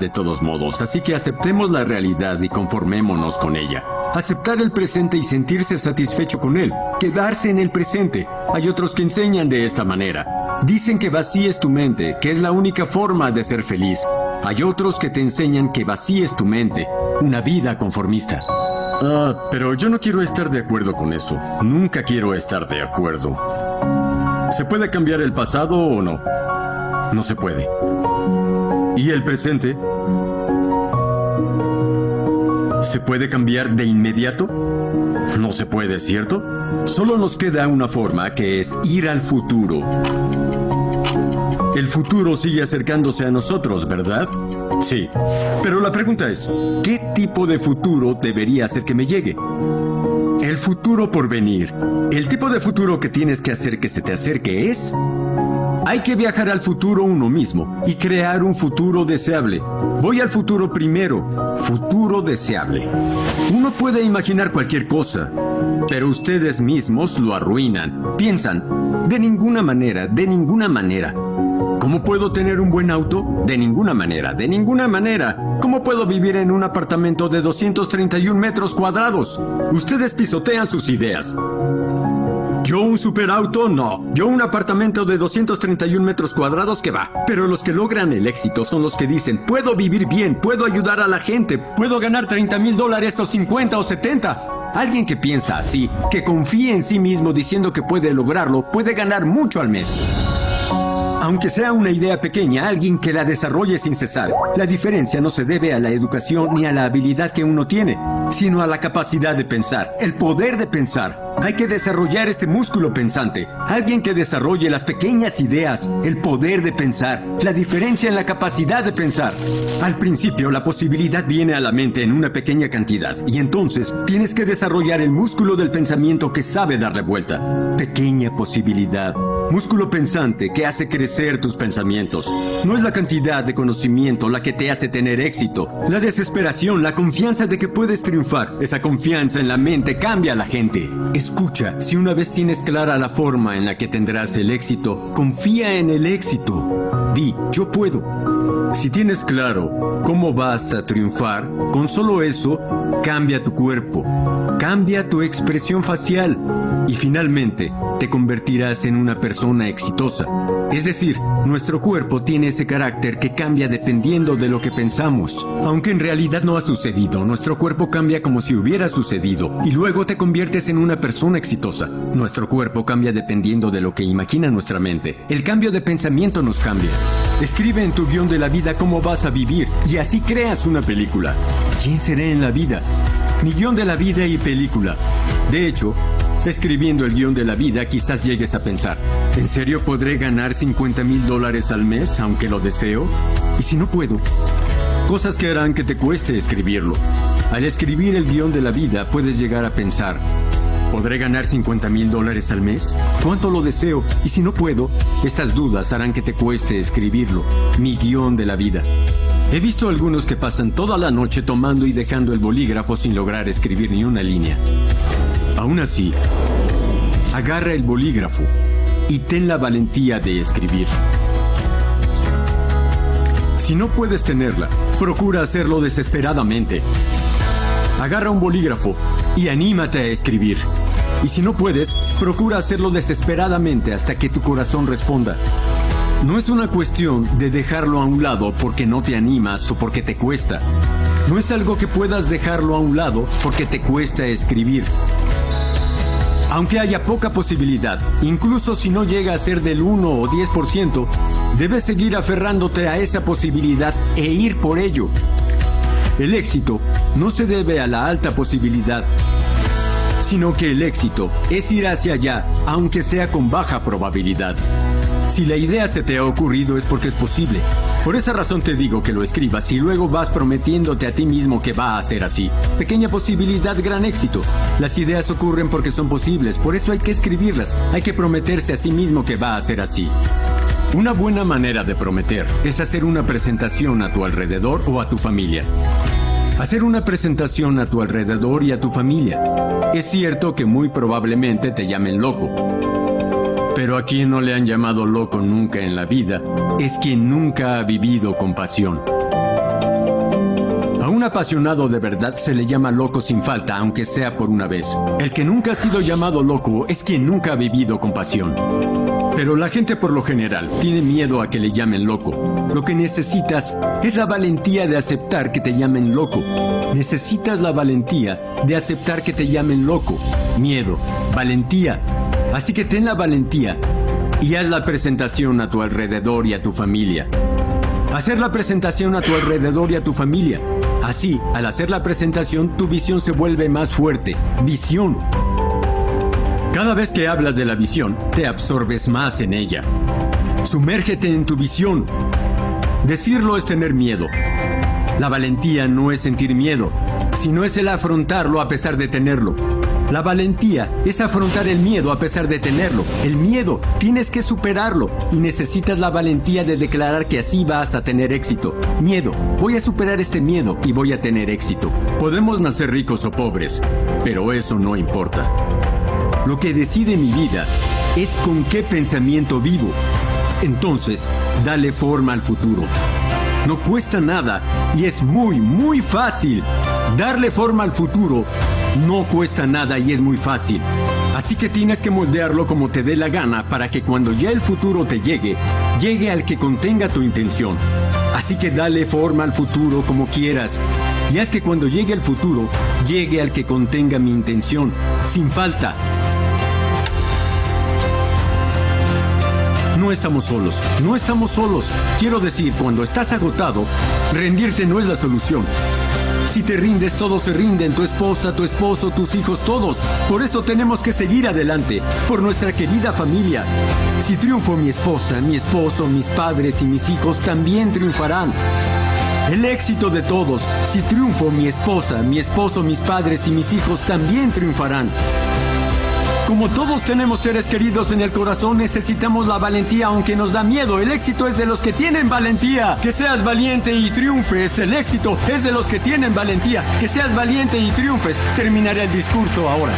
de todos modos, así que aceptemos la realidad y conformémonos con ella. Aceptar el presente y sentirse satisfecho con él, quedarse en el presente. Hay otros que enseñan de esta manera. Dicen que vacíes tu mente, que es la única forma de ser feliz. Hay otros que te enseñan que vacíes tu mente, una vida conformista. Ah, pero yo no quiero estar de acuerdo con eso. Nunca quiero estar de acuerdo. ¿Se puede cambiar el pasado o no? No se puede. ¿Y el presente? ¿Se puede cambiar de inmediato? No se puede, ¿cierto? Solo nos queda una forma, que es ir al futuro. El futuro sigue acercándose a nosotros, ¿verdad? Sí. Pero la pregunta es, ¿qué tipo de futuro debería hacer que me llegue? El futuro por venir. El tipo de futuro que tienes que hacer que se te acerque es... Hay que viajar al futuro uno mismo y crear un futuro deseable. Voy al futuro primero, futuro deseable. Uno puede imaginar cualquier cosa, pero ustedes mismos lo arruinan. Piensan, de ninguna manera, de ninguna manera. ¿Cómo puedo tener un buen auto? De ninguna manera, de ninguna manera. ¿Cómo puedo vivir en un apartamento de 231 metros cuadrados? Ustedes pisotean sus ideas. Yo un superauto, no. Yo un apartamento de 231 metros cuadrados, ¿qué va? Pero los que logran el éxito son los que dicen, puedo vivir bien, puedo ayudar a la gente, puedo ganar $30,000 o 50 o 70. Alguien que piensa así, que confía en sí mismo diciendo que puede lograrlo, puede ganar mucho al mes. Aunque sea una idea pequeña, alguien que la desarrolle sin cesar. La diferencia no se debe a la educación ni a la habilidad que uno tiene, sino a la capacidad de pensar, el poder de pensar. Hay que desarrollar este músculo pensante. Alguien que desarrolle las pequeñas ideas, el poder de pensar, la diferencia en la capacidad de pensar. Al principio, la posibilidad viene a la mente en una pequeña cantidad y entonces tienes que desarrollar el músculo del pensamiento que sabe darle vuelta. Pequeña posibilidad. Músculo pensante que hace crecer tus pensamientos. No es la cantidad de conocimiento la que te hace tener éxito. La desesperación, la confianza de que puedes triunfar. Esa confianza en la mente cambia a la gente. Escucha, si una vez tienes clara la forma en la que tendrás el éxito, confía en el éxito. Di, yo puedo. Si tienes claro cómo vas a triunfar, con solo eso, cambia tu cuerpo, cambia tu expresión facial y finalmente te convertirás en una persona exitosa. Es decir, nuestro cuerpo tiene ese carácter que cambia dependiendo de lo que pensamos. Aunque en realidad no ha sucedido, nuestro cuerpo cambia como si hubiera sucedido y luego te conviertes en una persona exitosa. Nuestro cuerpo cambia dependiendo de lo que imagina nuestra mente. El cambio de pensamiento nos cambia. Escribe en tu guión de la vida cómo vas a vivir y así creas una película. ¿Quién seré en la vida? Mi guión de la vida y película. De hecho, escribiendo el guión de la vida, quizás llegues a pensar, ¿en serio podré ganar $50,000 al mes, aunque lo deseo? ¿Y si no puedo? Cosas que harán que te cueste escribirlo. Al escribir el guión de la vida, puedes llegar a pensar, ¿podré ganar $50,000 al mes? ¿Cuánto lo deseo? ¿Y si no puedo? Estas dudas harán que te cueste escribirlo. Mi guión de la vida. He visto algunos que pasan toda la noche tomando y dejando el bolígrafo sin lograr escribir ni una línea. Aún así, agarra el bolígrafo y ten la valentía de escribir. Si no puedes tenerla, procura hacerlo desesperadamente. Agarra un bolígrafo y anímate a escribir. Y si no puedes, procura hacerlo desesperadamente hasta que tu corazón responda. No es una cuestión de dejarlo a un lado porque no te animas o porque te cuesta. No es algo que puedas dejarlo a un lado porque te cuesta escribir. Aunque haya poca posibilidad, incluso si no llega a ser del 1 o 10%, debes seguir aferrándote a esa posibilidad e ir por ello. El éxito no se debe a la alta posibilidad, sino que el éxito es ir hacia allá, aunque sea con baja probabilidad. Si la idea se te ha ocurrido es porque es posible. Por esa razón te digo que lo escribas y luego vas prometiéndote a ti mismo que va a ser así. Pequeña posibilidad, gran éxito. Las ideas ocurren porque son posibles, por eso hay que escribirlas. Hay que prometerse a sí mismo que va a ser así. Una buena manera de prometer es hacer una presentación a tu alrededor o a tu familia. Hacer una presentación a tu alrededor y a tu familia. Es cierto que muy probablemente te llamen loco. Pero a quien no le han llamado loco nunca en la vida, es quien nunca ha vivido con pasión. apasionado de verdad se le llama loco sin falta, aunque sea por una vez. El que nunca ha sido llamado loco es quien nunca ha vivido con pasión. Pero la gente por lo general tiene miedo a que le llamen loco. Lo que necesitas es la valentía de aceptar que te llamen loco. Necesitas la valentía de aceptar que te llamen loco. Miedo, valentía. Así que ten la valentía y haz la presentación a tu alrededor y a tu familia. Hacer la presentación a tu alrededor y a tu familia. Así, al hacer la presentación, tu visión se vuelve más fuerte. Visión. Cada vez que hablas de la visión, te absorbes más en ella. Sumérgete en tu visión. Decirlo es tener miedo. La valentía no es sentir miedo, sino es el afrontarlo a pesar de tenerlo. La valentía es afrontar el miedo a pesar de tenerlo. El miedo, tienes que superarlo y necesitas la valentía de declarar que así vas a tener éxito. Miedo, voy a superar este miedo y voy a tener éxito. Podemos nacer ricos o pobres, pero eso no importa. Lo que decide mi vida es con qué pensamiento vivo. Entonces, dale forma al futuro. No cuesta nada y es muy, muy fácil. Darle forma al futuro no cuesta nada y es muy fácil. Así que tienes que moldearlo como te dé la gana para que cuando ya el futuro te llegue, llegue al que contenga tu intención. Así que dale forma al futuro como quieras. Y haz que cuando llegue el futuro, llegue al que contenga mi intención. Sin falta. No estamos solos, no estamos solos. Quiero decir, cuando estás agotado, rendirte no es la solución. Si te rindes, todos se rinden, tu esposa, tu esposo, tus hijos, todos. Por eso tenemos que seguir adelante, por nuestra querida familia. Si triunfo mi esposa, mi esposo, mis padres y mis hijos también triunfarán. El éxito de todos. Si triunfo mi esposa, mi esposo, mis padres y mis hijos también triunfarán. Como todos tenemos seres queridos en el corazón, necesitamos la valentía aunque nos da miedo. El éxito es de los que tienen valentía. Que seas valiente y triunfes. El éxito es de los que tienen valentía. Que seas valiente y triunfes. Terminaré el discurso ahora.